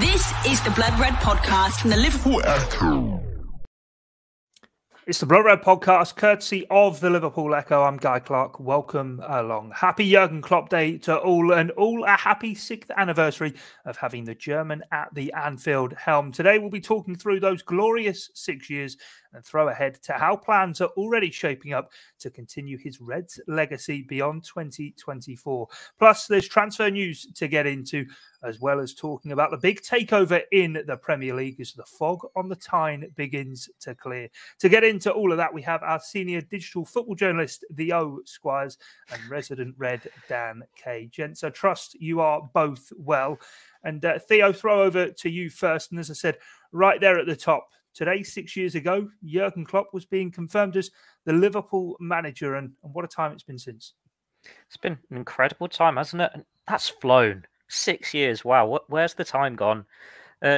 This is the Blood Red Podcast from the Liverpool Echo. It's the Blood Red Podcast, courtesy of the Liverpool Echo. I'm Guy Clark. Welcome along. Happy Jurgen Klopp Day to all, and all a happy 6th anniversary of having the German at the Anfield helm. Today we'll be talking through those glorious 6 years and throw ahead to how plans are already shaping up to continue his Reds legacy beyond 2024. Plus, there's transfer news to get into, as well as talking about the big takeover in the Premier League as the fog on the Tyne begins to clear. To get into all of that, we have our senior digital football journalist, Theo Squires, and resident Red, Dan Kay. Gents, I trust you are both well. And Theo, throw over to you first. And as I said, right there at the top, today, 6 years ago, Jurgen Klopp was being confirmed as the Liverpool manager, and what a time it's been since. It's been an incredible time, hasn't it? And that's flown. 6 years, wow, where's the time gone?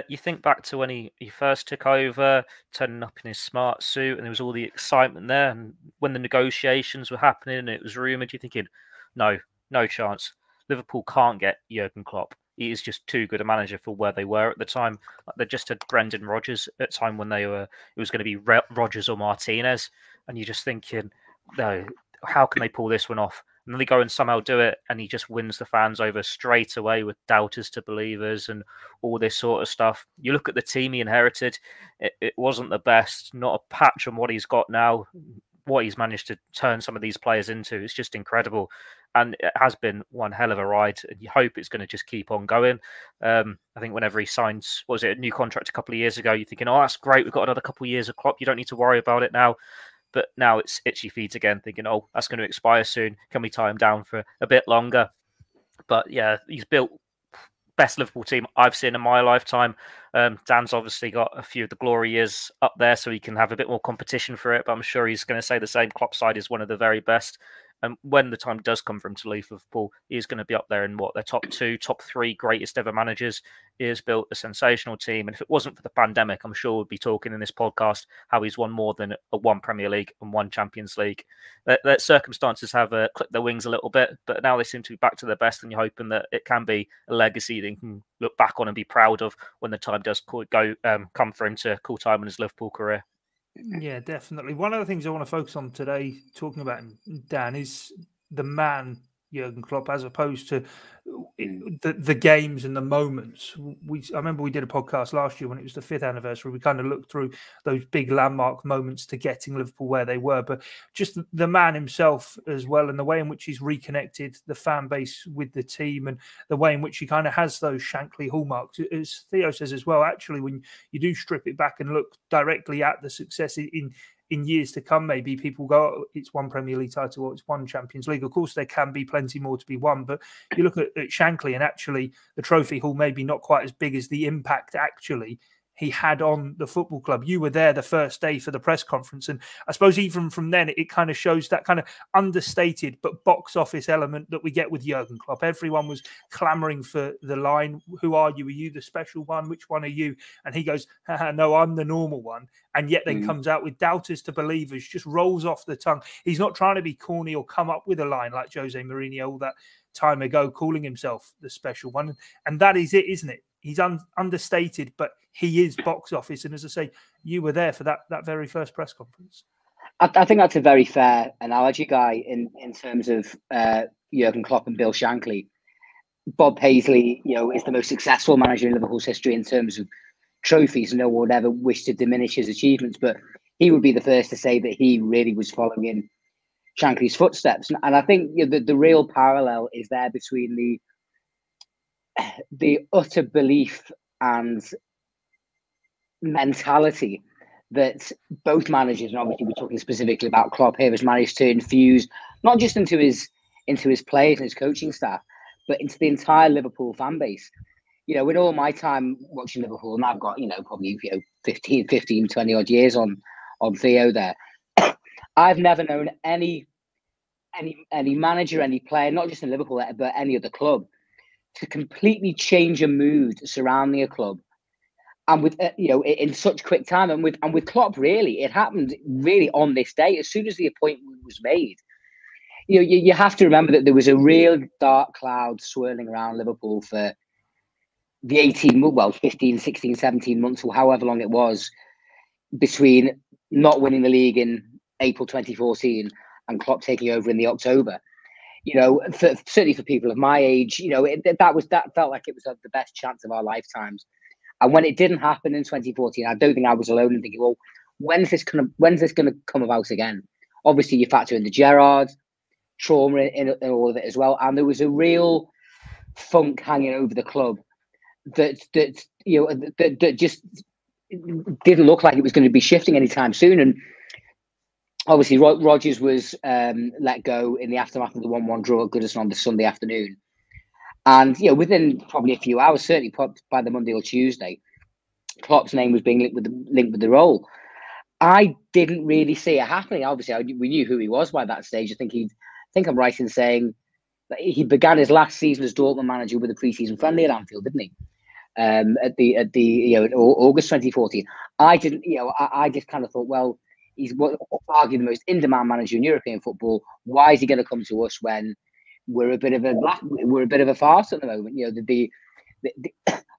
You think back to when he first took over, turning up in his smart suit, and there was all the excitement there, and when the negotiations were happening and it was rumoured, you're thinking, no, no chance. Liverpool can't get Jurgen Klopp. He is just too good a manager for where they were at the time. Like, they just had Brendan Rodgers at the time when they were. It was going to be Rodgers or Martinez, and you're just thinking, no, how can they pull this one off? And then they go and somehow do it, and he just wins the fans over straight away with doubters to believers and all this sort of stuff. You look at the team he inherited; it wasn't the best. Not a patch on what he's got now. What he's managed to turn some of these players into, it's just incredible. And it has been one hell of a ride. And you hope it's going to just keep on going. I think whenever he signs, what was it, a new contract a couple of years ago, you're thinking, oh, that's great. We've got another couple of years of Klopp. You don't need to worry about it now. But now it's itchy feet again, thinking, oh, that's going to expire soon. Can we tie him down for a bit longer? But yeah, he's built best Liverpool team I've seen in my lifetime. Dan's obviously got a few of the glory years up there, so he can have a bit more competition for it. But I'm sure he's going to say the same. Klopp's side is one of the very best. And when the time does come for him to leave Liverpool, he's going to be up there in what, their top two, top three greatest ever managers. He has built a sensational team. And if it wasn't for the pandemic, I'm sure we'd be talking in this podcast how he's won more than one Premier League and one Champions League. Their circumstances have clipped their wings a little bit, but now they seem to be back to their best, and you're hoping that it can be a legacy they can look back on and be proud of when the time does come for him to call time in his Liverpool career. Yeah, definitely. One of the things I want to focus on today, talking about him, Dan, is the man Jurgen Klopp, as opposed to the games and the moments. I remember we did a podcast last year when it was the 5th anniversary. We kind of looked through those big landmark moments to getting Liverpool where they were, but just the man himself as well, and the way in which he's reconnected the fan base with the team, and the way in which he kind of has those Shankly hallmarks. As Theo says as well, actually, when you do strip it back and look directly at the success in years to come, maybe people go, oh, it's one Premier League title or it's one Champions League. Of course, there can be plenty more to be won, but you look at Shankly, and actually the trophy haul maybe not quite as big as the impact actually he had on the football club. You were there the first day for the press conference, and I suppose even from then, it kind of shows that kind of understated but box office element that we get with Jurgen Klopp. Everyone was clamouring for the line, who are you? Are you the special one? Which one are you? And he goes, no, I'm the normal one. And yet then comes out with doubters to believers, just rolls off the tongue. He's not trying to be corny or come up with a line like Jose Mourinho all that time ago, calling himself the special one. And that is it, isn't it? He's understated, but he is box office. And as I say, you were there for that very first press conference. I think that's a very fair analogy, Guy, in terms of Jurgen Klopp and Bill Shankly. Bob Paisley, you know, is the most successful manager in Liverpool's history in terms of trophies. No one would ever wish to diminish his achievements, but he would be the first to say that he really was following in Shankly's footsteps. And I think, you know, the real parallel is there between the utter belief and mentality that both managers, and obviously we're talking specifically about Klopp here, has managed to infuse not just into his players and his coaching staff, but into the entire Liverpool fan base. You know, in all my time watching Liverpool, and I've got, you know, probably, you know, 15, 20 odd years on Theo there, I've never known any manager, any player, not just in Liverpool, but any other club, to completely change a mood surrounding a club, and with you know, in such quick time, and with Klopp, really, it happened really on this day. As soon as the appointment was made, you know, you have to remember that there was a real dark cloud swirling around Liverpool for the 15, 16, 17 months, or however long it was, between not winning the league in April 2014 and Klopp taking over in the October. You know, certainly for people of my age, you know, that felt like it was the best chance of our lifetimes. And when it didn't happen in 2014, I don't think I was alone in thinking, well, when's this going to come about again? Obviously, you factor in the Gerrard trauma in all of it as well. And there was a real funk hanging over the club that just didn't look like it was going to be shifting anytime soon. And obviously, Rodgers was let go in the aftermath of the 1-1 draw at Goodison on the Sunday afternoon. And, you know, within probably a few hours, certainly by the Monday or Tuesday, Klopp's name was being linked with the role. I didn't really see it happening. Obviously, we knew who he was by that stage. I think I'm right in saying that he began his last season as Dortmund manager with a pre-season friendly at Anfield, didn't he? At the in August 2014. I just kind of thought, well, he's arguably the most in-demand manager in European football. Why is he going to come to us when we're a bit of a farce at the moment? You know, the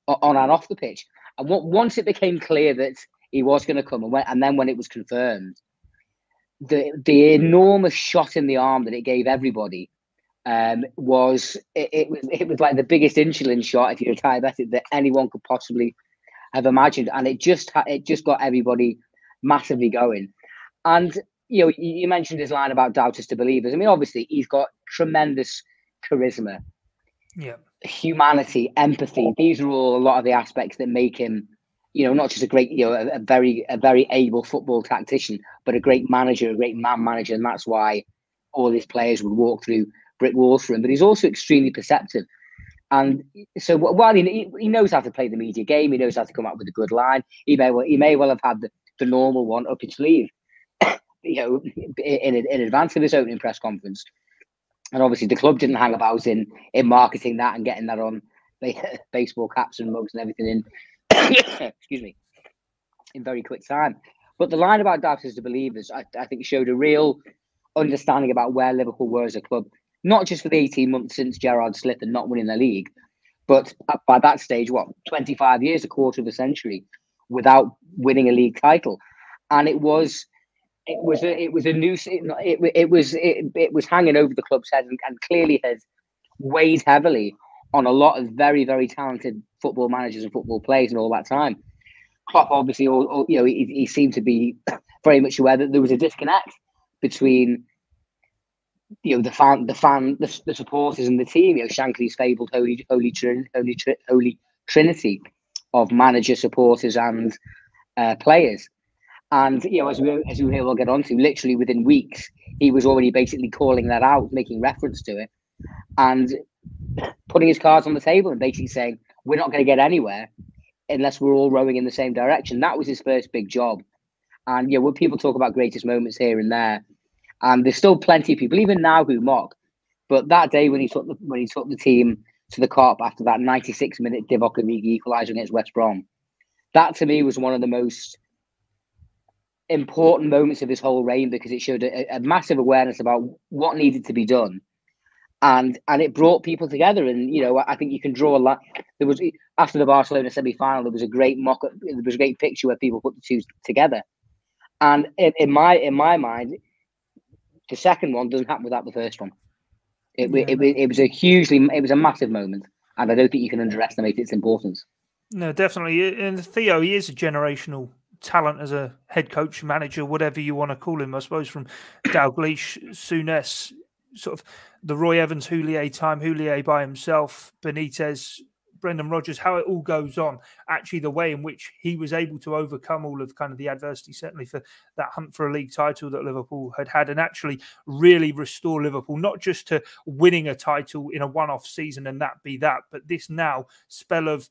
on and off the pitch. And once it became clear that he was going to come, and then when it was confirmed, the enormous shot in the arm that it gave everybody was like the biggest insulin shot, if you're a diabetic, that anyone could possibly have imagined, and it just got everybody massively going. And you know, you mentioned his line about doubters to believers. I mean, obviously, he's got tremendous charisma, humanity, empathy. These are all a lot of the aspects that make him, you know, not just a great, you know, a very able football tactician, but a great manager, a great man manager. And that's why all his players would walk through brick walls for him. But he's also extremely perceptive. And so while he knows how to play the media game, he knows how to come up with a good line. He may well have had the normal one up his sleeve, you know, in advance of his opening press conference. And obviously the club didn't hang about in marketing that and getting that on baseball caps and mugs and everything in excuse me, in very quick time. But the line about doubters to believers, I think, showed a real understanding about where Liverpool were as a club, not just for the 18 months since Gerrard's slip and not winning the league, but by that stage, 25 years, a quarter of a century without winning a league title. And it was hanging over the club's head, and clearly has weighed heavily on a lot of very, very talented football managers and football players and all that time. Klopp, obviously, you know, he seemed to be very much aware that there was a disconnect between, you know, the supporters and the team. You know, Shankly's fabled holy trinity of manager, supporters, and players. And, you know, as we will get on to, literally within weeks, he was already basically calling that out, making reference to it, and putting his cards on the table and basically saying, we're not going to get anywhere unless we're all rowing in the same direction. That was his first big job. And, you know, when people talk about greatest moments here and there, and there's still plenty of people, even now, who mock. But that day when he took the team to the cop after that 96-minute Divock Origi equaliser against West Brom, that to me was one of the most important moments of his whole reign, because it showed a massive awareness about what needed to be done, and it brought people together. And you know, I think you can draw a lot. There was, after the Barcelona semi-final, there was a great mock-up, there was a great picture where people put the two together. And in my mind, the second one doesn't happen without the first one. It was a massive moment, and I don't think you can underestimate its importance. No, definitely. And Theo, he is a generational talent as a head coach, manager, whatever you want to call him. I suppose from Dalgleish, Souness, sort of the Roy Evans, Houllier time, Houllier by himself, Benitez, Brendan Rodgers, how it all goes on. Actually, the way in which he was able to overcome all of kind of the adversity, certainly for that hunt for a league title that Liverpool had, and actually really restore Liverpool, not just to winning a title in a one-off season and that be that, but this now spell of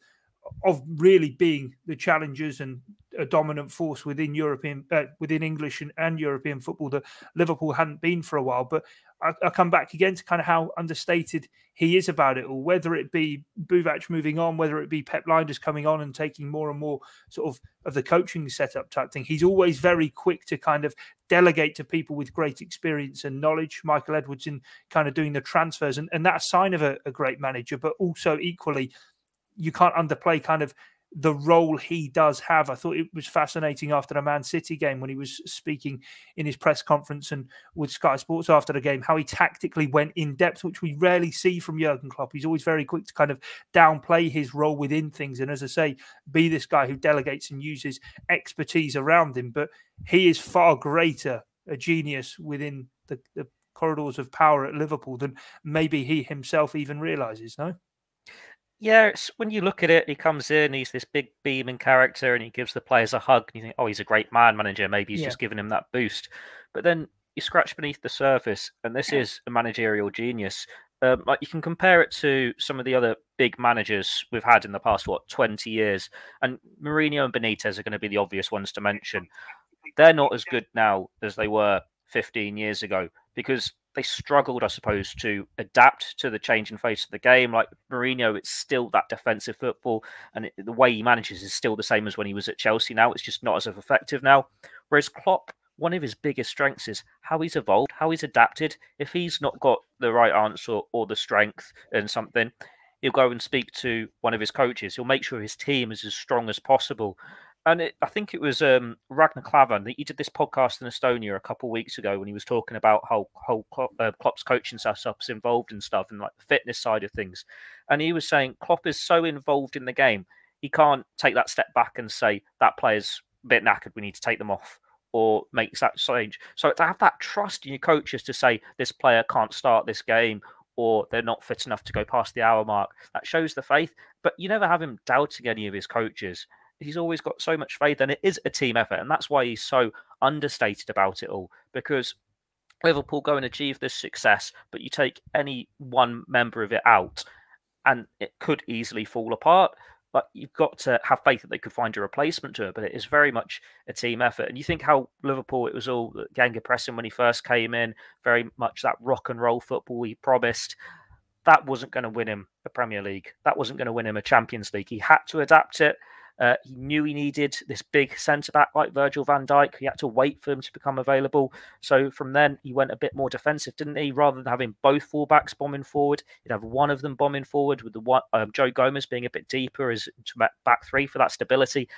really being the challengers and a dominant force within European, within English and European football that Liverpool hadn't been for a while. But I come back again to kind of how understated he is about it all, whether it be Buvac moving on, whether it be Pep Lijnders coming on and taking more and more sort of the coaching setup type thing. He's always very quick to kind of delegate to people with great experience and knowledge, Michael Edwards in kind of doing the transfers. And that's a sign of a great manager, but also equally you can't underplay kind of the role he does have. I thought it was fascinating after the Man City game when he was speaking in his press conference and with Sky Sports after the game, how he tactically went in depth, which we rarely see from Jurgen Klopp. He's always very quick to kind of downplay his role within things. And as I say, be this guy who delegates and uses expertise around him. But he is far greater a genius within the corridors of power at Liverpool than maybe he himself even realises, no? Yeah, it's when you look at it, he comes in, he's this big beaming character and he gives the players a hug. And you think, oh, he's a great man manager. Maybe he's just giving him that boost. But then you scratch beneath the surface and this is a managerial genius. Like you can compare it to some of the other big managers we've had in the past, what, 20 years. And Mourinho and Benitez are going to be the obvious ones to mention. They're not as good now as they were 15 years ago because they struggled, I suppose, to adapt to the change in face of the game. Like Mourinho, it's still that defensive football and the way he manages is still the same as when he was at Chelsea now. It's just not as effective now. Whereas Klopp, one of his biggest strengths is how he's evolved, how he's adapted. If he's not got the right answer or the strength and something, he'll go and speak to one of his coaches. He'll make sure his team is as strong as possible. And I think it was Ragnar Klavan that he did this podcast in Estonia a couple of weeks ago when he was talking about how Klopp's coaching setup's involved and stuff and like the fitness side of things. And he was saying Klopp is so involved in the game, he can't take that step back and say that player's a bit knackered, we need to take them off or make that change. So to have that trust in your coaches to say this player can't start this game or they're not fit enough to go past the hour mark, that shows the faith. But you never have him doubting any of his coaches. He's always got so much faith and it is a team effort. And that's why he's so understated about it all, because Liverpool go and achieve this success, but you take any one member of it out and it could easily fall apart. But you've got to have faith that they could find a replacement to it. But it is very much a team effort. And you think how Liverpool, it was all Ganga pressing when he first came in, very much that rock and roll football he promised. That wasn't going to win him a Premier League. That wasn't going to win him a Champions League. He had to adapt it. He knew he needed this big centre-back like Virgil van Dijk. He had to wait for him to become available. So from then, he went a bit more defensive, didn't he? Rather than having both fullbacks bombing forward, he'd have one of them bombing forward with the one, Joe Gomez being a bit deeper as back three for that stability.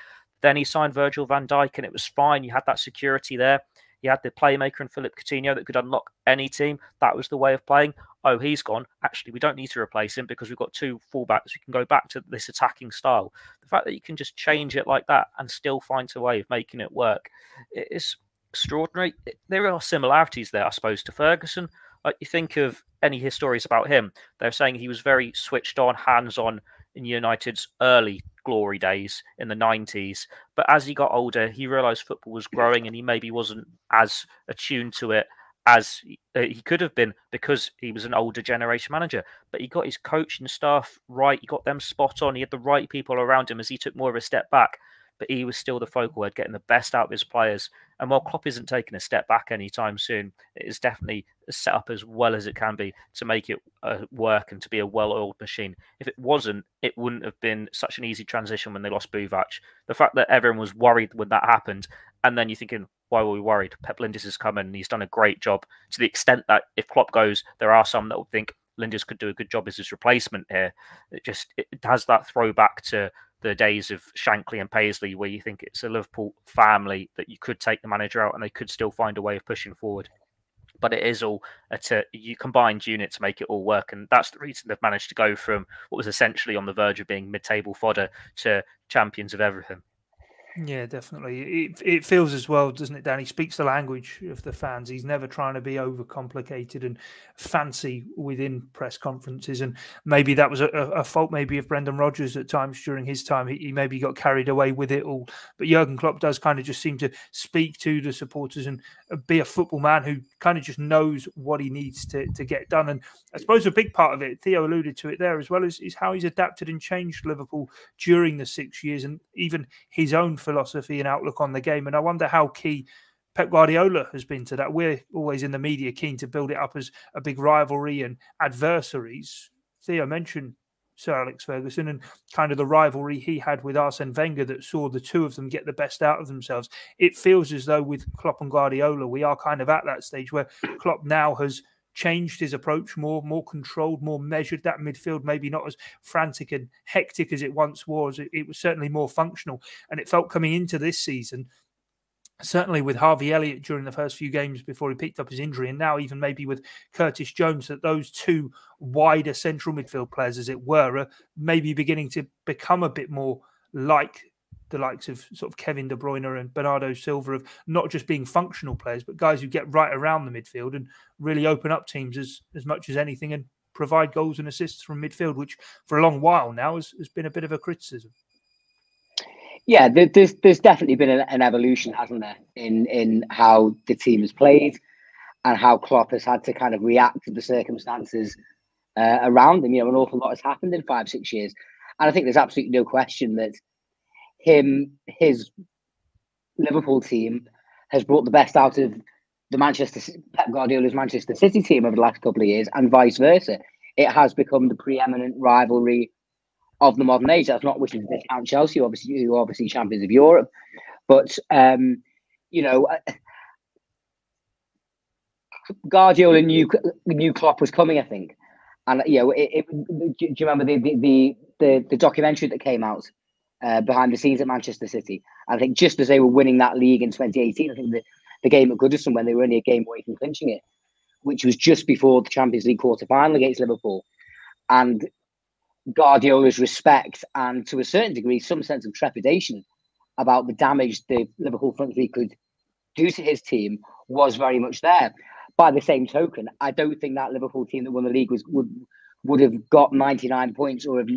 Then he signed Virgil van Dijk and it was fine. You had that security there. You had the playmaker and Philip Coutinho that could unlock any team. That was the way of playing. Oh, he's gone. Actually, we don't need to replace him because we've got two fullbacks. We can go back to this attacking style. The fact that you can just change it like that and still find a way of making it work is extraordinary. There are similarities there, I suppose, to Ferguson. Like you think of any histories about him, they're saying he was very switched on, hands-on in United's early glory days in the 90s. But as he got older, he realised football was growing and he maybe wasn't as attuned to it as he could have been because he was an older generation manager. But he got his coaching staff right. He got them spot on. He had the right people around him as he took more of a step back. But he was still the focal head, getting the best out of his players. And while Klopp isn't taking a step back anytime soon, it is definitely set up as well as it can be to make it work and to be a well-oiled machine. If it wasn't, it wouldn't have been such an easy transition when they lost Buvac. The fact that everyone was worried when that happened, and then you're thinking, why were we worried? Pep Lijnders has come in and he's done a great job to the extent that if Klopp goes, there are some that will think Lijnders could do a good job as his replacement here. It has that throwback to the days of Shankly and Paisley where you think it's a Liverpool family that you could take the manager out and they could still find a way of pushing forward. But it is all a combined unit to make it all work. And that's the reason they've managed to go from what was essentially on the verge of being mid-table fodder to champions of everything. Yeah, definitely. It feels as well, doesn't it, Dan? He speaks the language of the fans. He's never trying to be overcomplicated and fancy within press conferences. And maybe that was a fault maybe of Brendan Rodgers at times during his time. He maybe got carried away with it all. But Jurgen Klopp does kind of just seem to speak to the supporters and be a football man who kind of just knows what he needs to get done. And I suppose a big part of it, Theo alluded to it there as well, is how he's adapted and changed Liverpool during the 6 years and even his own philosophy and outlook on the game. And I wonder how key Pep Guardiola has been to that. We're always in the media keen to build it up as a big rivalry and adversaries. Theo mentioned Sir Alex Ferguson and kind of the rivalry he had with Arsene Wenger that saw the two of them get the best out of themselves. It feels as though with Klopp and Guardiola, we are kind of at that stage where Klopp now has changed his approach more controlled, more measured. That midfield maybe not as frantic and hectic as it once was. It was certainly more functional, and it felt coming into this season, certainly with Harvey Elliott during the first few games before he picked up his injury, and now even maybe with Curtis Jones, that those two wider central midfield players, as it were, are maybe beginning to become a bit more like the likes of sort of Kevin De Bruyne and Bernardo Silva, of not just being functional players, but guys who get right around the midfield and really open up teams as much as anything and provide goals and assists from midfield, which for a long while now has been a bit of a criticism. Yeah, there's definitely been an evolution, hasn't there, in how the team has played and how Klopp has had to kind of react to the circumstances around him. You know, an awful lot has happened in 5-6 years. And I think there's absolutely no question that his Liverpool team has brought the best out of the Pep Guardiola's Manchester City team over the last couple of years, and vice versa. It has become the preeminent rivalry of the modern age. That's not wishing to discount Chelsea, obviously, who are obviously champions of Europe. But, you know, Guardiola knew Klopp was coming, I think. And, you know, do you remember the documentary that came out behind the scenes at Manchester City? I think just as they were winning that league in 2018, I think the game at Goodison, when they were only a game away from clinching it, which was just before the Champions League quarter-final against Liverpool, and Guardiola's respect and, to a certain degree, some sense of trepidation about the damage the Liverpool front three could do to his team was very much there. By the same token, I don't think that Liverpool team that won the league would have got 99 points or have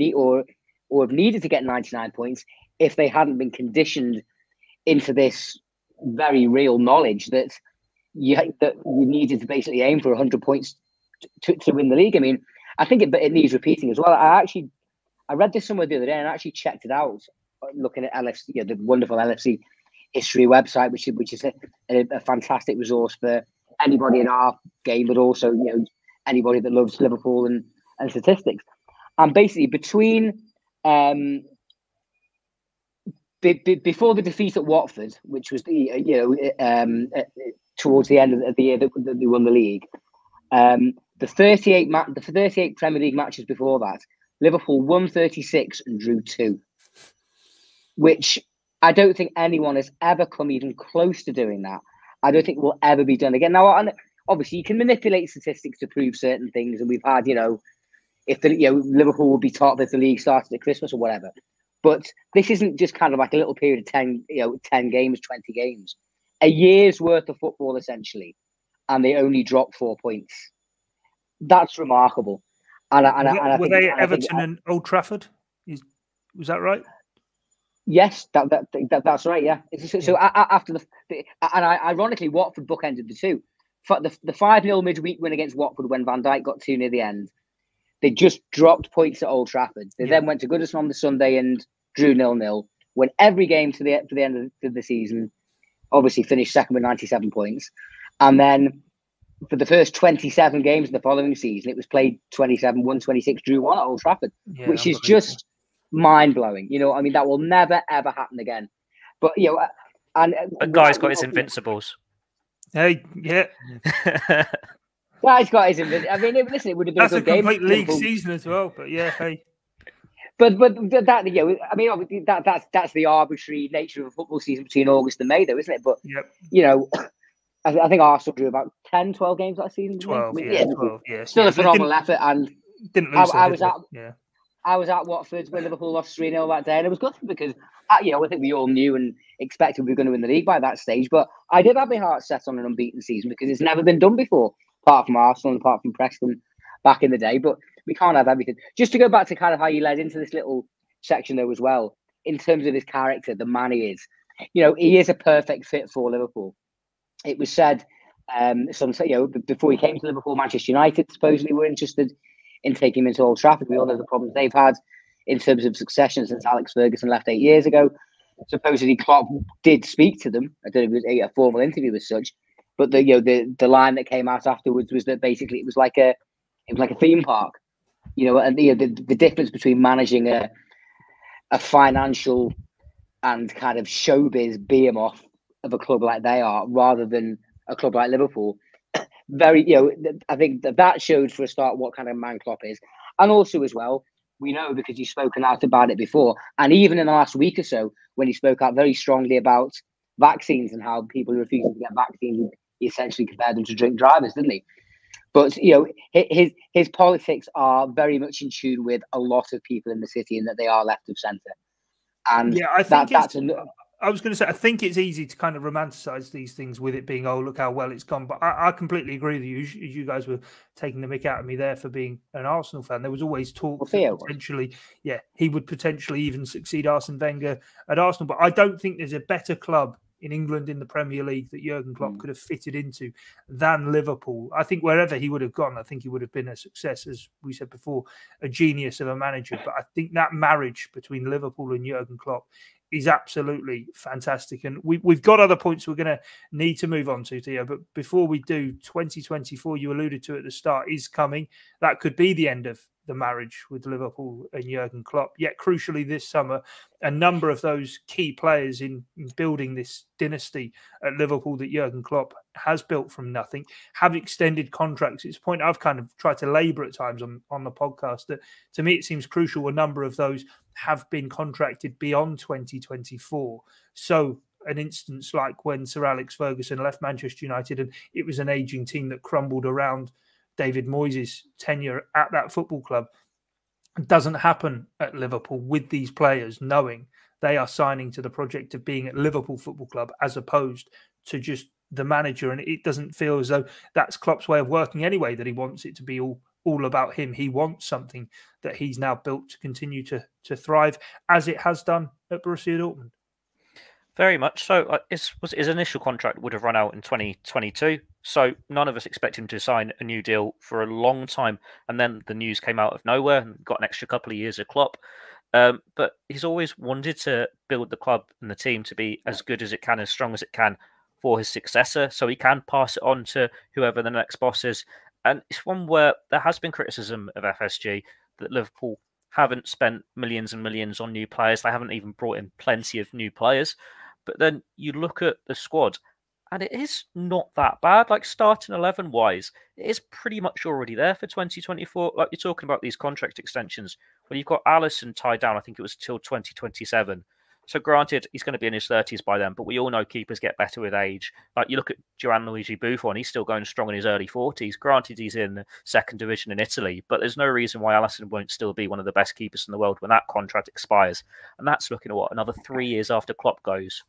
needed to get 99 points if they hadn't been conditioned into this very real knowledge that you needed to basically aim for 100 points to win the league. I mean, I think it needs repeating as well. I read this somewhere the other day, and I actually checked it out looking at LFC, you know, the wonderful LFC history website, which is a fantastic resource for anybody in our game, but also, you know, anybody that loves Liverpool and statistics. And basically, between before the defeat at Watford, which was the towards the end of the year that they won the league, the 38 Premier League matches before that, Liverpool won 36 and drew 2, which I don't think anyone has ever come even close to doing that. I don't think it will ever be done again. Now, obviously, you can manipulate statistics to prove certain things, and we've had, you know, Liverpool would be top if the league started at Christmas or whatever. But this isn't just kind of like a little period of 10 games, 20 games. A year's worth of football, essentially. And they only dropped 4 points. That's remarkable. Were they at Everton and Old Trafford? Was that right? Yes, that's right, yeah. So after ironically, Watford bookended the two. The 5-0 midweek win against Watford when Van Dijk got two near the end, they just dropped points at Old Trafford. They then went to Goodison on the Sunday and drew 0-0. Won every game to the end of the season. Obviously finished second with 97 points. And then for the first 27 games in the following season, it was played 27, won 26, drew 1 at Old Trafford, which is just mind-blowing. You know, I mean, that will never, ever happen again. But, you know, but Guy's got his invincibles. Hey, yeah. Guy's got his invincibles. I mean, listen, it would have been a good game. That's a complete league season as well, but yeah, hey. But that, you know, I mean, that's the arbitrary nature of a football season between August and May, though, isn't it? But, you know, I think Arsenal drew about 10, 12 games that season. 12, Still a phenomenal effort. And didn't lose I was at Watford when Liverpool lost 3-0 that day, and it was good because, you know, I think we all knew and expected we were going to win the league by that stage. But I did have my heart set on an unbeaten season because it's never been done before, apart from Arsenal and apart from Preston back in the day. But we can't have everything. Just to go back to kind of how you led into this little section, though, as well, in terms of his character, the man he is. You know, he is a perfect fit for Liverpool. It was said, you know, before he came to Liverpool, Manchester United supposedly were interested in taking him into Old Trafford. We all know the problems they've had in terms of succession since Alex Ferguson left 8 years ago. Supposedly, Klopp did speak to them. I don't know if it was a formal interview as such, but the line that came out afterwards was that basically it was like a theme park, you know. And the difference between managing a financial and kind of showbiz behemoth of a club like they are, rather than a club like Liverpool, very, I think that showed for a start what kind of man Klopp is. And also as well, we know because he's spoken out about it before. And even in the last week or so, when he spoke out very strongly about vaccines and how people refusing to get vaccines, he essentially compared them to drink drivers, didn't he? But, his politics are very much in tune with a lot of people in the city and that they are left of centre. And yeah, I think I was going to say, I think it's easy to kind of romanticise these things with it being, oh, look how well it's gone. But I completely agree with you. You guys were taking the mick out of me there for being an Arsenal fan. There was always talk that potentially, he would potentially even succeed Arsene Wenger at Arsenal. But I don't think there's a better club in England in the Premier League that Jurgen Klopp could have fitted into than Liverpool. I think wherever he would have gone, I think he would have been a success, as we said before, a genius of a manager. But I think that marriage between Liverpool and Jurgen Klopp is absolutely fantastic. And we've got other points we're going to need to move on to, Theo. But before we do, 2024, you alluded to at the start, is coming. That could be the end of the marriage with Liverpool and Jurgen Klopp. Yet, crucially, this summer, a number of those key players in building this dynasty at Liverpool that Jurgen Klopp has built from nothing have extended contracts. It's a point I've kind of tried to labour at times on the podcast that, to me, it seems crucial a number of those have been contracted beyond 2024. So an instance like when Sir Alex Ferguson left Manchester United and it was an ageing team that crumbled around David Moyes' tenure at that football club. It doesn't happen at Liverpool with these players knowing they are signing to the project of being at Liverpool Football Club as opposed to just the manager. And it doesn't feel as though that's Klopp's way of working anyway, that he wants it to be all about him. He wants something that he's now built to continue to thrive as it has done at Borussia Dortmund. Very much so. His initial contract would have run out in 2022, so none of us expect him to sign a new deal for a long time. And then the news came out of nowhere and got an extra couple of years of Klopp. But he's always wanted to build the club and the team to be as good as it can, as strong as it can for his successor, so he can pass it on to whoever the next boss is. And it's one where there has been criticism of FSG that Liverpool haven't spent millions and millions on new players. They haven't even brought in plenty of new players. But then you look at the squad and it is not that bad. Like starting 11 wise, it is pretty much already there for 2024. Like you're talking about these contract extensions. Well, you've got Alisson tied down, I think it was till 2027. So granted, he's going to be in his 30s by then, but we all know keepers get better with age. Like you look at Gianluigi Buffon, he's still going strong in his early 40s. Granted, he's in the second division in Italy, but there's no reason why Alisson won't still be one of the best keepers in the world when that contract expires. And that's looking at, what, another 3 years after Klopp goes.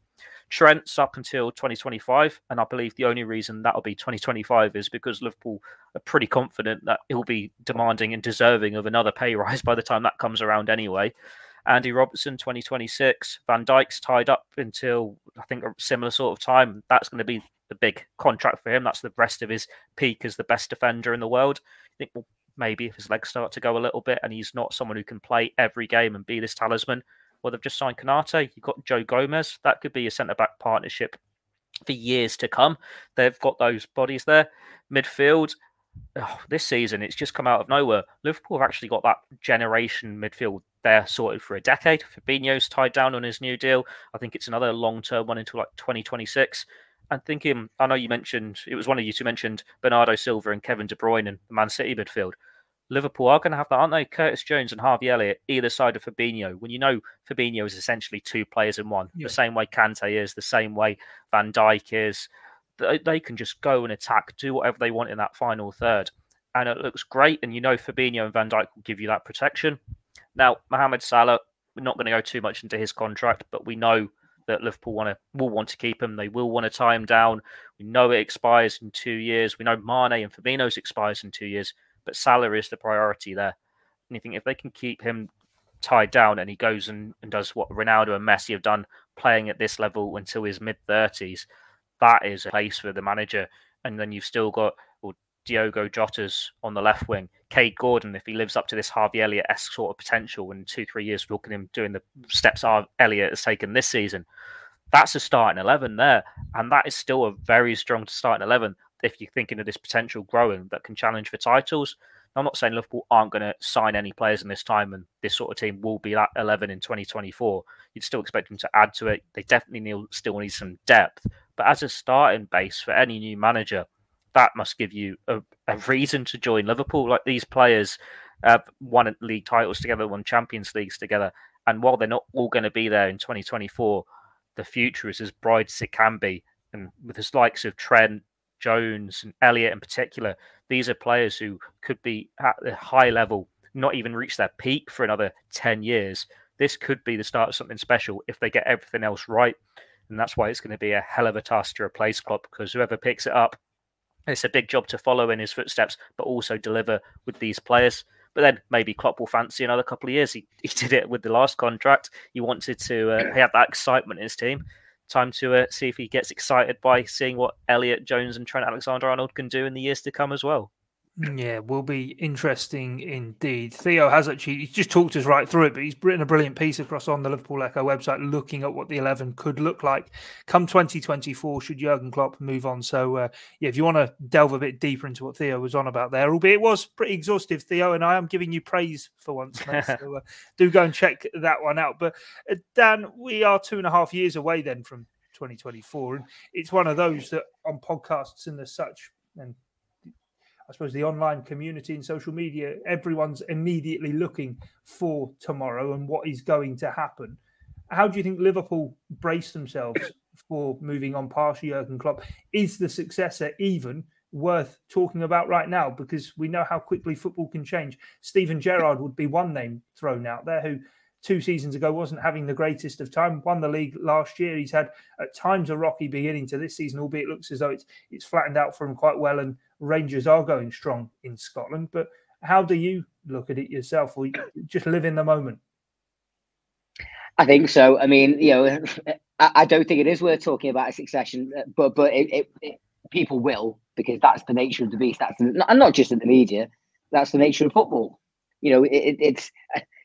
Trent's up until 2025, and I believe the only reason that'll be 2025 is because Liverpool are pretty confident that he'll be demanding and deserving of another pay rise by the time that comes around anyway. Andy Robertson, 2026. Van Dijk's tied up until, I think, a similar sort of time. That's going to be the big contract for him. That's the rest of his peak as the best defender in the world. I think, well, maybe if his legs start to go a little bit and he's not someone who can play every game and be this talisman, well, they've just signed Konate. You've got Joe Gomez. That could be a centre-back partnership for years to come. They've got those bodies there. Midfield. Oh, this season, it's just come out of nowhere. Liverpool have actually got that generation midfield there sorted for a decade. Fabinho's tied down on his new deal. I think it's another long-term one until like 2026. And thinking, I know you mentioned, it was one of you two mentioned Bernardo Silva and Kevin De Bruyne and the Man City midfield. Liverpool are going to have that, aren't they? Curtis Jones and Harvey Elliott, either side of Fabinho. When you know Fabinho is essentially two players in one, the same way Kante is, the same way Van Dijk is. They can just go and attack, do whatever they want in that final third. And it looks great. And you know Fabinho and Van Dijk will give you that protection. Now, Mohamed Salah, we're not going to go too much into his contract, but we know that Liverpool will want to keep him. They will want to tie him down. We know it expires in 2 years. We know Mane and Fabinho's expires in 2 years. But Salah is the priority there. And you think if they can keep him tied down and he goes and does what Ronaldo and Messi have done, playing at this level until his mid-30s, that is a place for the manager. And then you've still got Diogo Jota's on the left wing. Kaide Gordon, if he lives up to this Harvey Elliott-esque sort of potential in 2-3 years, we're looking at him doing the steps Elliott has taken this season. That's a starting 11 there. And that is still a very strong starting 11 if you're thinking of this potential growing that can challenge for titles. Now, I'm not saying Liverpool aren't going to sign any players in this time and this sort of team will be that 11 in 2024. You'd still expect them to add to it. They definitely still need some depth. But as a starting base for any new manager, that must give you a reason to join Liverpool. Like, these players have won league titles together, won Champions Leagues together. And while they're not all going to be there in 2024, the future is as bright as it can be. And with the likes of Trent, Jones and Elliott in particular, these are players who could be at the high level, not even reach their peak for another 10 years. This could be the start of something special if they get everything else right. And that's why it's going to be a hell of a task to replace Klopp, because whoever picks it up, it's a big job to follow in his footsteps, but also deliver with these players. But then maybe Klopp will fancy another couple of years. He did it with the last contract. He wanted to have that excitement in his team. Time to see if he gets excited by seeing what Elliott, Jones and Trent Alexander-Arnold can do in the years to come as well. Yeah, will be interesting indeed. Theo has actually, he's just talked us right through it, but he's written a brilliant piece across on the Liverpool Echo website looking at what the 11 could look like come 2024 should Jurgen Klopp move on. So yeah, if you want to delve a bit deeper into what Theo was on about there, albeit it was pretty exhaustive, Theo, and I am giving you praise for once, mate, so do go and check that one out. But Dan, we are 2.5 years away then from 2024, and it's one of those that on podcasts and the such, and I suppose the online community and social media, everyone's immediately looking for tomorrow and what is going to happen. How do you think Liverpool brace themselves for moving on past Jurgen Klopp? Is the successor even worth talking about right now? Because we know how quickly football can change. Steven Gerrard would be one name thrown out there, who 2 seasons ago wasn't having the greatest of time, won the league last year. He's had at times a rocky beginning to this season, albeit it looks as though it's flattened out for him quite well, and Rangers are going strong in Scotland. But how do you look at it yourself, or you just live in the moment? I think so. I mean, you know, I don't think it is worth talking about a succession, but people will, because that's the nature of the beast. That's not just in the media. That's the nature of football. You know, it's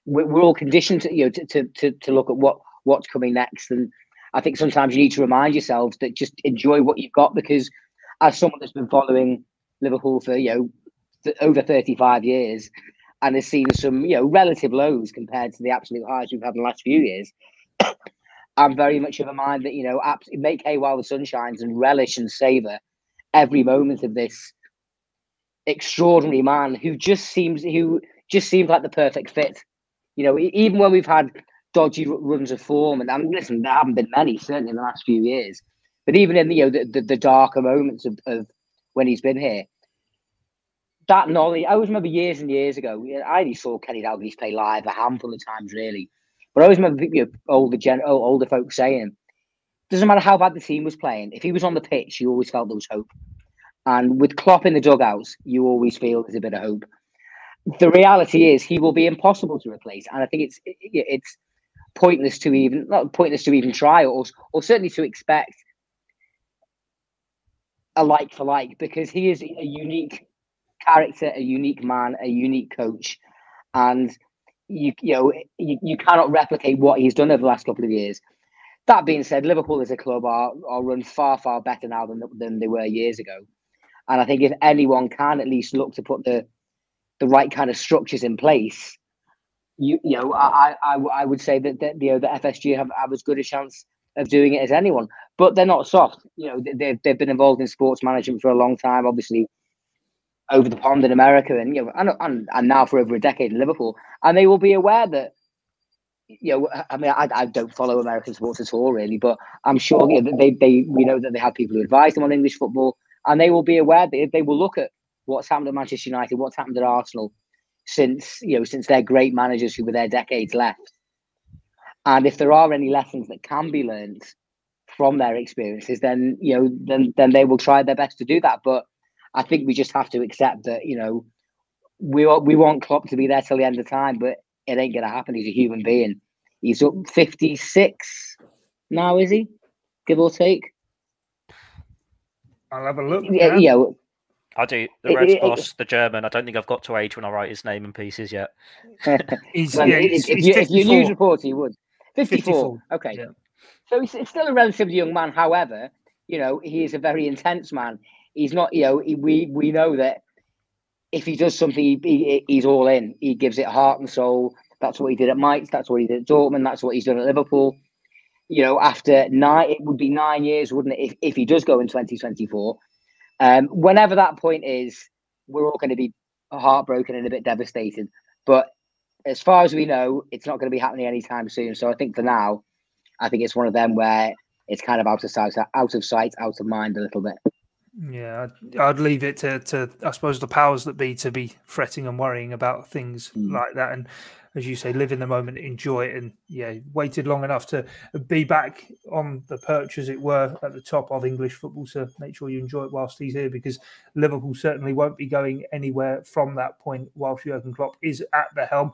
we're all conditioned to, you know, to look at what's coming next, and I think sometimes you need to remind yourselves that just enjoy what you've got, because as someone that's been following Liverpool for, you know, over 35 years and has seen some, you know, relative lows compared to the absolute highs we've had in the last few years, I'm very much of a mind that, you know, make hay while the sun shines and relish and savour every moment of this extraordinary man who just seems like the perfect fit. You know, even when we've had dodgy runs of form, and I mean, listen, there haven't been many, certainly in the last few years, but even in, you know, the darker moments of when he's been here, that knowledge, I always remember years and years ago, I only saw Kenny Dalglish play live a handful of times really, but I always remember, you know, older folks saying, doesn't matter how bad the team was playing, if he was on the pitch, you always felt there was hope. And with Klopp in the dugouts, you always feel there's a bit of hope. The reality is he will be impossible to replace, and I think it's pointless to even try, or certainly to expect a like for like, because he is a unique character, a unique man, a unique coach, and you cannot replicate what he's done over the last couple of years. That being said, Liverpool as a club are run far better now than they were years ago, and I think if anyone can at least look to put the right kind of structures in place, I would say that you know, the FSG have as good a chance of doing it as anyone. But they're not soft. You know, they've been involved in sports management for a long time, obviously over the pond in America, and, you know, and now for over a decade in Liverpool. And they will be aware that, you know, I mean, I don't follow American sports at all really, but I'm sure, you know, that we know that they have people who advise them on English football, and they will be aware that if they will look at what's happened at Manchester United, what's happened at Arsenal since their great managers who were there decades left. And if there are any lessons that can be learned from their experiences, then, you know, then they will try their best to do that. But I think we just have to accept that, you know, we want Klopp to be there till the end of time, but it ain't going to happen. He's a human being. He's up 56 now, is he? Give or take. I'll have a look. Yeah, man. Yeah. I do. The Reds boss, the German. I don't think I've got to age when I write his name in pieces yet. If you're a news reporter, you would. 54. Okay. Yeah. So he's still a relatively young man. However, you know, he is a very intense man. He's not, you know, we know that if he does something, he's all in. He gives it heart and soul. That's what he did at Mainz. That's what he did at Dortmund. That's what he's done at Liverpool. You know, after 9, it would be 9 years, wouldn't it, if he does go in 2024. Whenever that point is, we're all going to be heartbroken and a bit devastated. But as far as we know, it's not going to be happening anytime soon. So I think for now, I think it's one of them where it's kind of out of sight, out of mind a little bit. Yeah, I'd leave it to I suppose, the powers that be to be fretting and worrying about things like that. And as you say, live in the moment, enjoy it. And yeah, waited long enough to be back on the perch, as it were, at the top of English football. So make sure you enjoy it whilst he's here, because Liverpool certainly won't be going anywhere from that point whilst Jurgen Klopp is at the helm.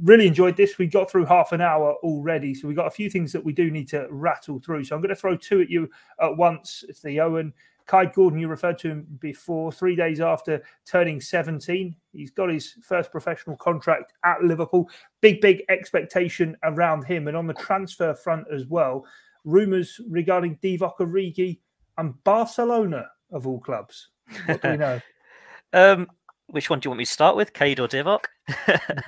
Really enjoyed this. We got through half an hour already, so we've got a few things that we do need to rattle through. So I'm going to throw two at you at once, Theo. And Kaide Gordon, you referred to him before. 3 days after turning 17, he's got his first professional contract at Liverpool. Big expectation around him. And on the transfer front as well, rumours regarding Divock Origi and Barcelona, of all clubs. What do we know? Which one do you want me to start with, Kaide or Divock?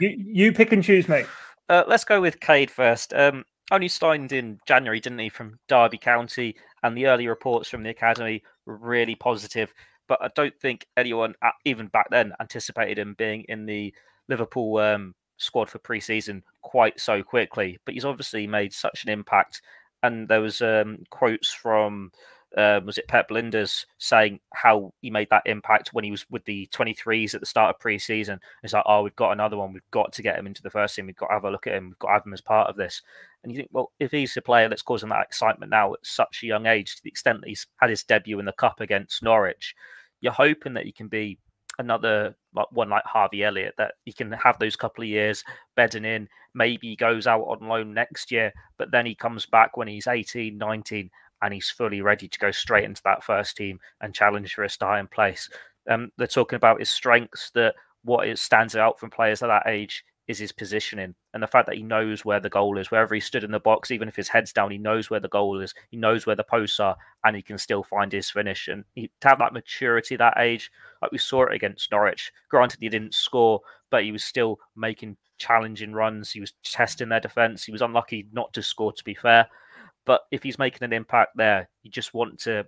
you pick and choose, mate. Let's go with Kaide first. Only signed in January, didn't he, from Derby County, and the early reports from the academy were really positive. But I don't think anyone, even back then, anticipated him being in the Liverpool squad for pre-season quite so quickly. But he's obviously made such an impact. And there was quotes from... was it Pep Lijnders saying how he made that impact when he was with the 23s at the start of pre-season? It's like, oh, we've got another one. We've got to get him into the first team. We've got to have a look at him. We've got to have him as part of this. And you think, well, if he's the player that's causing that excitement now at such a young age, to the extent that he's had his debut in the cup against Norwich, you're hoping that he can be another one like Harvey Elliott, that he can have those couple of years bedding in. Maybe he goes out on loan next year, but then he comes back when he's 18, 19, and he's fully ready to go straight into that first team and challenge for a starting place. They're talking about his strengths, that what it stands out from players at that age is his positioning and the fact that he knows where the goal is. Wherever he stood in the box, even if his head's down, he knows where the goal is, he knows where the posts are, and he can still find his finish. And to have that maturity, that age, like we saw it against Norwich. Granted, he didn't score, but he was still making challenging runs. He was testing their defence. He was unlucky not to score, to be fair. But if he's making an impact there, you just want to,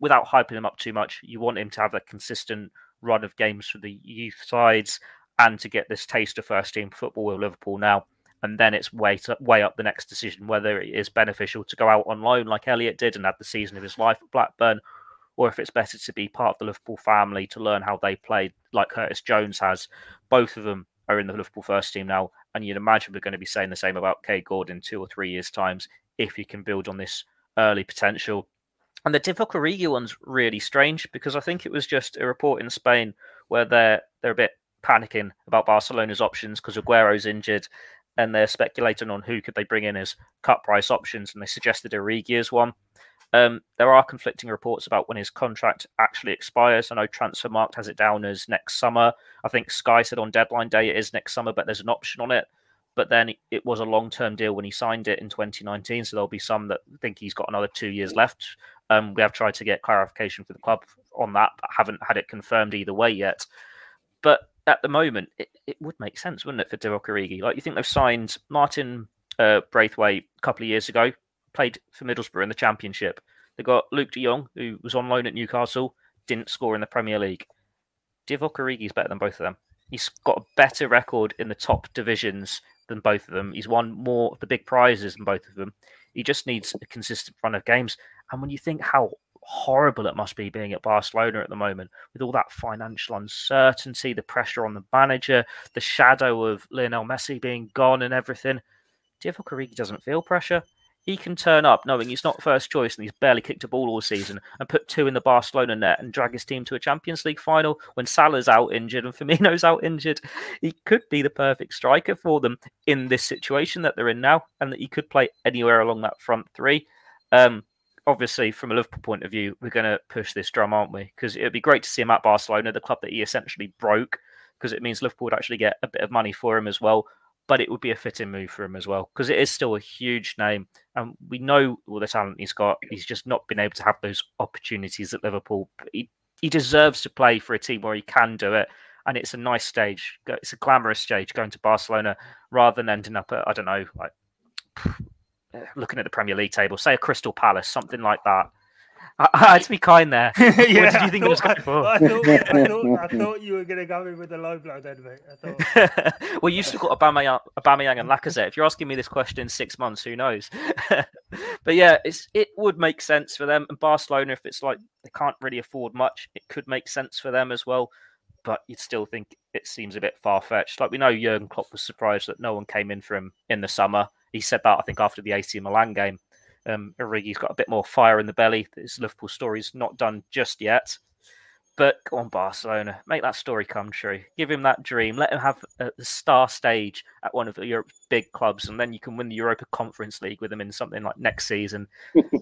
without hyping him up too much, you want him to have a consistent run of games for the youth sides and to get this taste of first-team football with Liverpool now. And then it's way up the next decision, whether it is beneficial to go out on loan like Elliott did and have the season of his life at Blackburn, or if it's better to be part of the Liverpool family to learn how they played like Curtis Jones has. Both of them are in the Liverpool first team now. And you'd imagine we're going to be saying the same about Kaide Gordon 2 or 3 years' times, if he can build on this early potential. And the Divock Origi one's really strange, because I think it was just a report in Spain where they're a bit panicking about Barcelona's options because Aguero's injured, and they're speculating on who could they bring in as cut price options, and they suggested Origi as one. There are conflicting reports about when his contract actually expires. I know Transfermarkt has it down as next summer. I think Sky said on deadline day it is next summer, but there's an option on it. But then it was a long-term deal when he signed it in 2019, so there'll be some that think he's got another 2 years left. We have tried to get clarification for the club on that, but haven't had it confirmed either way yet. But at the moment, it would make sense, wouldn't it, for Divock Origi? Like, you think they've signed Martin Braithwaite a couple of years ago, played for Middlesbrough in the Championship. They got Luke de Jong, who was on loan at Newcastle, didn't score in the Premier League. Divock Origi's better than both of them. He's got a better record in the top divisions than both of them. He's won more of the big prizes than both of them. He just needs a consistent run of games. And when you think how horrible it must be being at Barcelona at the moment, with all that financial uncertainty, the pressure on the manager, the shadow of Lionel Messi being gone and everything, Divock Origi doesn't feel pressure. He can turn up knowing he's not first choice and he's barely kicked a ball all season and put two in the Barcelona net and drag his team to a Champions League final when Salah's out injured and Firmino's out injured. He could be the perfect striker for them in this situation that they're in now, and that he could play anywhere along that front three. Obviously, from a Liverpool point of view, we're going to push this drum, aren't we? Because it would be great to see him at Barcelona, the club that he essentially broke, because it means Liverpool would actually get a bit of money for him as well. But it would be a fitting move for him as well, because it is still a huge name. And we know all the talent he's got. He's just not been able to have those opportunities at Liverpool. But he deserves to play for a team where he can do it. And it's a nice stage. It's a glamorous stage, going to Barcelona, rather than ending up at, I don't know, like looking at the Premier League table, say a Crystal Palace, something like that. I had to be kind there. What did you think it was going for? I thought you were going to go in with a low blow then, mate. I thought. Well, you've still got Aubameyang and Lacazette. If you're asking me this question in 6 months, who knows? But yeah, it would make sense for them. And Barcelona, if it's like they can't really afford much, it could make sense for them as well. But you'd still think it seems a bit far-fetched. Like, we know Jurgen Klopp was surprised that no one came in for him in the summer. He said that, I think, after the AC Milan game. Origi's got a bit more fire in the belly. This Liverpool story's not done just yet. But go on, Barcelona. Make that story come true. Give him that dream. Let him have the star stage at one of Europe's big clubs, and then you can win the Europa Conference League with him in something like next season.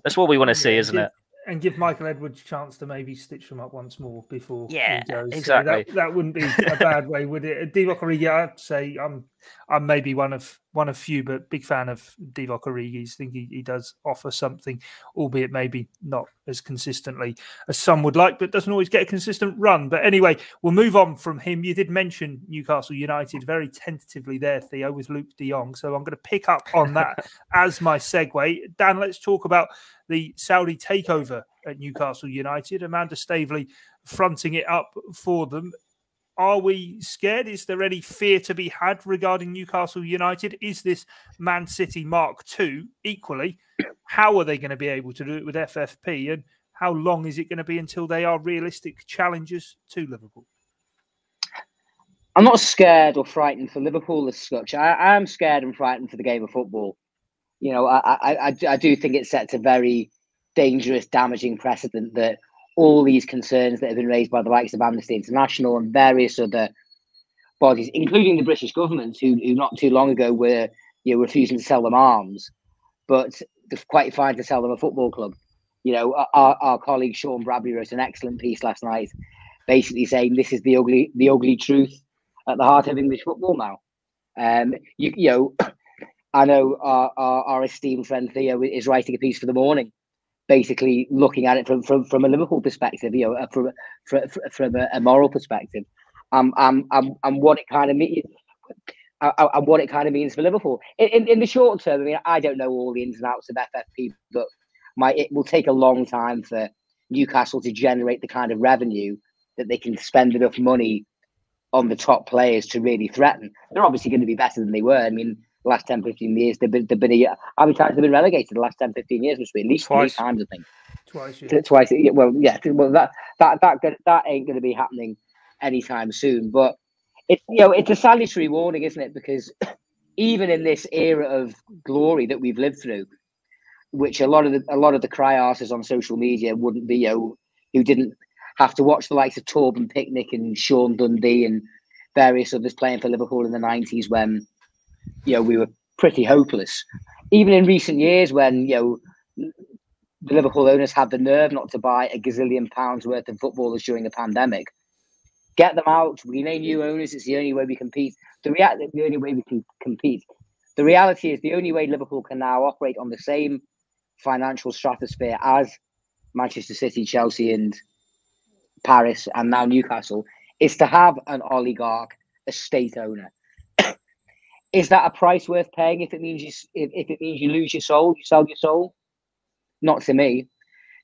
That's what we want to see, isn't it? And give Michael Edwards a chance to maybe stitch them up once more before he goes. Exactly. So that wouldn't be a bad way, would it? Divock Origi, I'd say I'm maybe one of few, but big fan of Divock Origi's. Think he does offer something, albeit maybe not as consistently as some would like, but doesn't always get a consistent run. But anyway, we'll move on from him. You did mention Newcastle United very tentatively there, Theo, with Luke de Jong. So I'm going to pick up on that as my segue. Dan, let's talk about the Saudi takeover at Newcastle United. Amanda Staveley fronting it up for them. Are we scared? Is there any fear to be had regarding Newcastle United? Is this Man City Mark II? Equally, how are they going to be able to do it with FFP? And how long is it going to be until they are realistic challengers to Liverpool? I'm not scared or frightened for Liverpool as such. I am scared and frightened for the game of football. You know, I do think it sets a very dangerous, damaging precedent that all these concerns that have been raised by the likes of Amnesty International and various other bodies, including the British government, who not too long ago were refusing to sell them arms, but quite fine to sell them a football club. You know, our colleague Sean Bradbury wrote an excellent piece last night, basically saying this is the ugly truth at the heart of English football now. I know our esteemed friend Theo is writing a piece for The Morning, basically looking at it from a Liverpool perspective, you know, from a moral perspective, and what it kind of means, and what it kind of means for Liverpool in the short term. I mean, I don't know all the ins and outs of FFP, but it will take a long time for Newcastle to generate the kind of revenue that they can spend enough money on the top players to really threaten. They're obviously going to be better than they were. I mean, the last 10, 15 years, how many times they've been relegated? The last 10, 15 years must be at least twice. 3 times, I think. Twice, yeah. Twice. Well, yeah. Well, that ain't going to be happening anytime soon. But it's a salutary warning, isn't it? Because even in this era of glory that we've lived through, which a lot of the cry artists on social media wouldn't be, who didn't have to watch the likes of Torben Picknick and Sean Dundee and various others playing for Liverpool in the 90s when, we were pretty hopeless. Even in recent years when, the Liverpool owners had the nerve not to buy a gazillion pounds worth of footballers during the pandemic. Get them out. We name new owners. It's the only way we compete. The only way we can compete. The reality is the only way Liverpool can now operate on the same financial stratosphere as Manchester City, Chelsea and Paris and now Newcastle is to have an oligarch, a state owner. Is that a price worth paying if it means you lose your soul, you sell your soul? Not to me.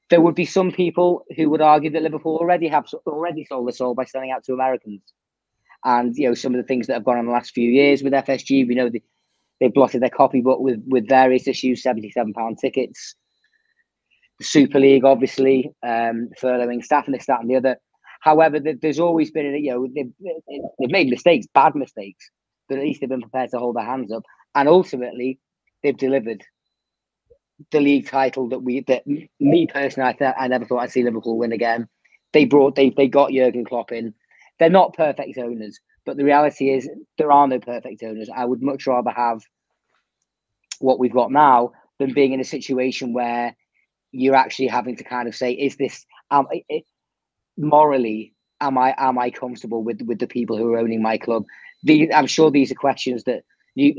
There would be some people who would argue that Liverpool already sold their soul by selling out to Americans. And some of the things that have gone on the last few years with FSG, we know they've blotted their copybook with various issues, £77 tickets, the Super League, obviously, furloughing staff and this, that, and the other. However, there's always been they've made mistakes, bad mistakes. But at least they've been prepared to hold their hands up, and ultimately they've delivered the league title that me personally I never thought I'd see Liverpool win again. They got Jurgen Klopp in. They're not perfect owners, but the reality is there are no perfect owners. I would much rather have what we've got now than being in a situation where you're actually having to kind of say, is this morally? Am I comfortable with the people who are owning my club? I'm sure these are questions that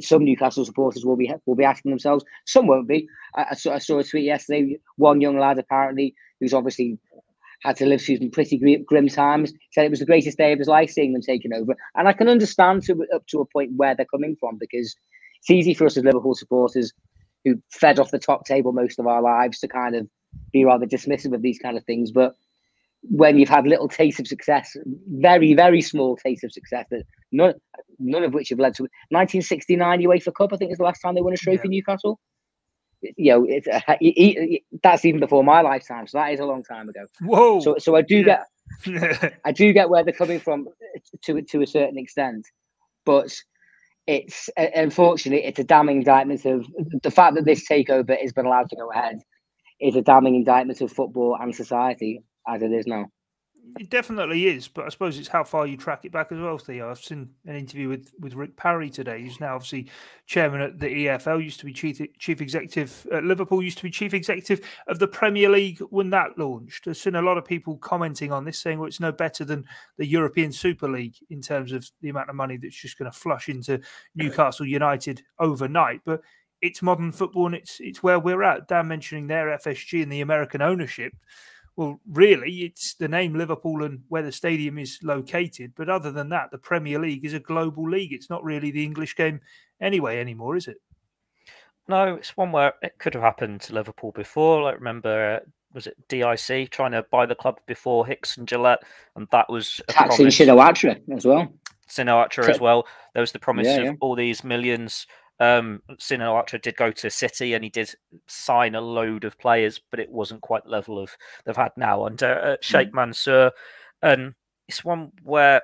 some Newcastle supporters will be asking themselves. Some won't be. I saw a tweet yesterday. One young lad apparently who's obviously had to live through some pretty grim times said it was the greatest day of his life seeing them taken over. And I can understand up to a point where they're coming from, because it's easy for us as Liverpool supporters who fed off the top table most of our lives to kind of be rather dismissive of these kind of things. But when you've had little taste of success, very, very small taste of success, that none of which have led to 1969 UEFA Cup, I think, is the last time they won a trophy. Yeah. Newcastle. You know, it's that's even before my lifetime, so that is a long time ago. Whoa! So I do get, I do get where they're coming from to a certain extent, but it's unfortunately it's a damning indictment of the fact that this takeover has been allowed to go ahead. Is a damning indictment of football and society as it is now. It definitely is, but I suppose it's how far you track it back as well, Theo. I've seen an interview with Rick Parry today, who's now obviously chairman at the EFL, used to be chief executive at Liverpool, used to be chief executive of the Premier League when that launched. I've seen a lot of people commenting on this, saying, well, it's no better than the European Super League in terms of the amount of money that's just going to flush into Newcastle United overnight. But it's modern football, and it's where we're at. Dan mentioning their FSG and the American ownership. Well, really, it's the name Liverpool and where the stadium is located. But other than that, the Premier League is a global league. It's not really the English game anyway anymore, is it? No, it's one where it could have happened to Liverpool before. I remember, was it DIC trying to buy the club before Hicks and Gillette? And that was a promise. Taxing Shinawatra as well. Shinawatra as well. There was the promise of all these millions. Shinawatra did go to City and he did sign a load of players, but it wasn't quite the level of they've had now under Sheikh Mansour. And it's one where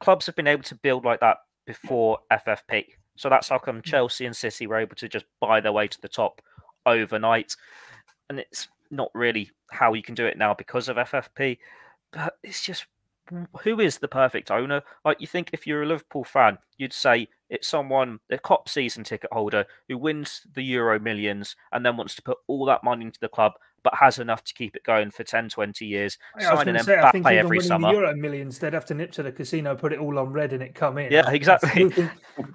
clubs have been able to build like that before FFP. So that's how come Chelsea and City were able to just buy their way to the top overnight. And it's not really how you can do it now because of FFP. But it's just, who is the perfect owner? Like, you think if you're a Liverpool fan, you'd say it's someone, a cop season ticket holder who wins the Euro Millions and then wants to put all that money into the club, but has enough to keep it going for 10, 20 years. Yeah, signing Mbappe every summer. The Euro Millions, they'd have to nip to the casino, put it all on red, and it come in. Yeah, exactly.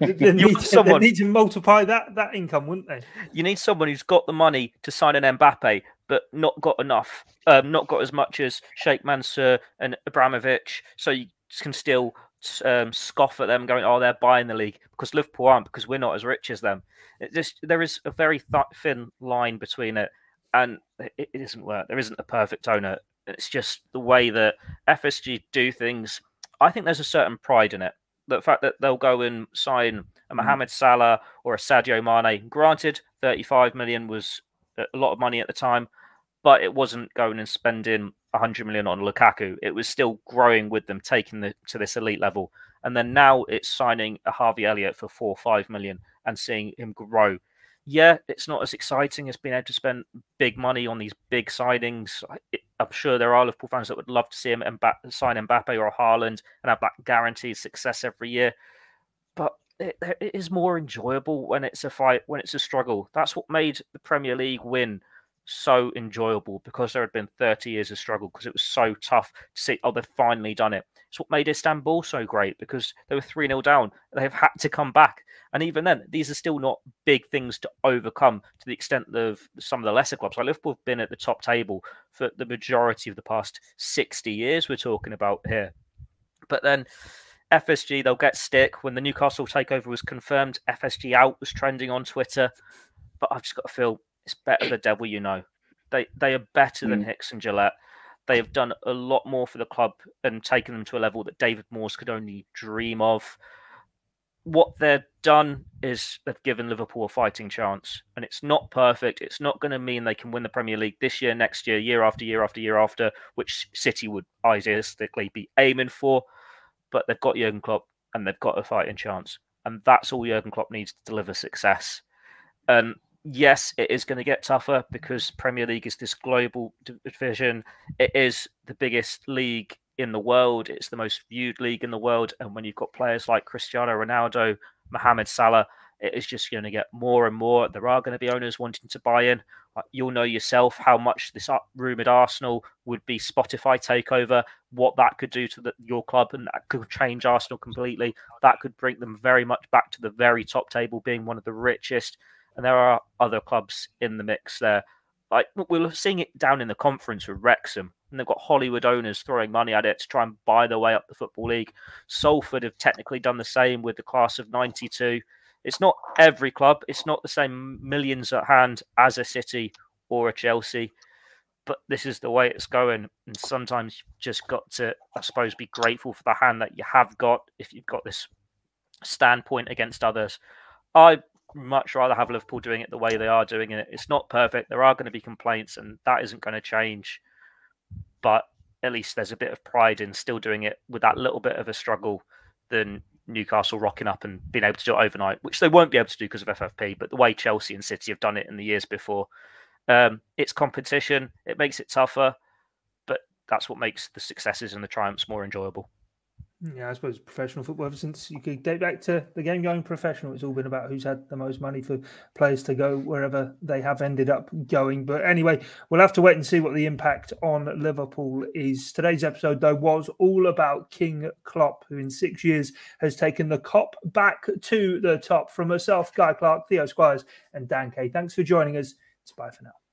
They need to multiply that income, wouldn't they? You need someone who's got the money to sign an Mbappe, but not got enough, not got as much as Sheikh Mansour and Abramovich, so you can still scoff at them going, oh, they're buying the league, because Liverpool aren't, because we're not as rich as them. It just, there is a very thin line between it, and it isn't where there isn't a perfect owner. It's just the way that FSG do things. I think there's a certain pride in it. The fact that they'll go and sign a Mohamed Salah or a Sadio Mane. Granted, 35 million was a lot of money at the time, but it wasn't going and spending 100 million on Lukaku. It was still growing with them, taking to this elite level. And then now it's signing a Harvey Elliott for 4 or 5 million and seeing him grow. Yeah, it's not as exciting as being able to spend big money on these big signings. I'm sure there are Liverpool fans that would love to see him sign Mbappe or Haaland and have that guaranteed success every year. But it is more enjoyable when it's a fight, when it's a struggle. That's what made the Premier League win so enjoyable, because there had been 30 years of struggle, because it was so tough to see, oh, they've finally done it. It's what made Istanbul so great, because they were 3-0 down. They've had to come back. And even then, these are still not big things to overcome to the extent of some of the lesser clubs. Like Liverpool have been at the top table for the majority of the past 60 years we're talking about here. But then FSG, they'll get stick. When the Newcastle takeover was confirmed, FSG out was trending on Twitter. But I've just got to feel, it's better the devil you know. They are better than Hicks and Gillette. They have done a lot more for the club and taken them to a level that David Moyes could only dream of. What they've done is they've given Liverpool a fighting chance. And it's not perfect. It's not going to mean they can win the Premier League this year, next year, year after year after year after, which City would idealistically be aiming for. But they've got Jurgen Klopp and they've got a fighting chance. And that's all Jurgen Klopp needs to deliver success. Yes, it is going to get tougher because Premier League is this global division. It is the biggest league in the world. It's the most viewed league in the world. And when you've got players like Cristiano Ronaldo, Mohamed Salah, it is just going to get more and more. There are going to be owners wanting to buy in. You'll know yourself how much this rumoured Arsenal would be Spotify takeover, what that could do to your club, and that could change Arsenal completely. That could bring them very much back to the very top table, being one of the richest. And there are other clubs in the mix there. Like, we're seeing it down in the conference with Wrexham. And they've got Hollywood owners throwing money at it to try and buy their way up the Football League. Salford have technically done the same with the class of 92. It's not every club. It's not the same millions at hand as a City or a Chelsea. but this is the way it's going. And sometimes you've just got to, I suppose, be grateful for the hand that you have got if you've got this standpoint against others. I'd much rather have Liverpool doing it the way they are doing it. It's not perfect. There are going to be complaints, and that isn't going to change. But at least there's a bit of pride in still doing it with that little bit of a struggle than Newcastle rocking up and being able to do it overnight, which they won't be able to do because of FFP, but the way Chelsea and City have done it in the years before. It's competition. It makes it tougher, but that's what makes the successes and the triumphs more enjoyable. Yeah, I suppose professional football, ever since you could date back to the game going professional, it's all been about who's had the most money for players to go wherever they have ended up going. But anyway, we'll have to wait and see what the impact on Liverpool is. Today's episode, though, was all about King Klopp, who in 6 years has taken the Kop back to the top. From myself, Guy Clark, Theo Squires and Dan Kay, thanks for joining us. It's bye for now.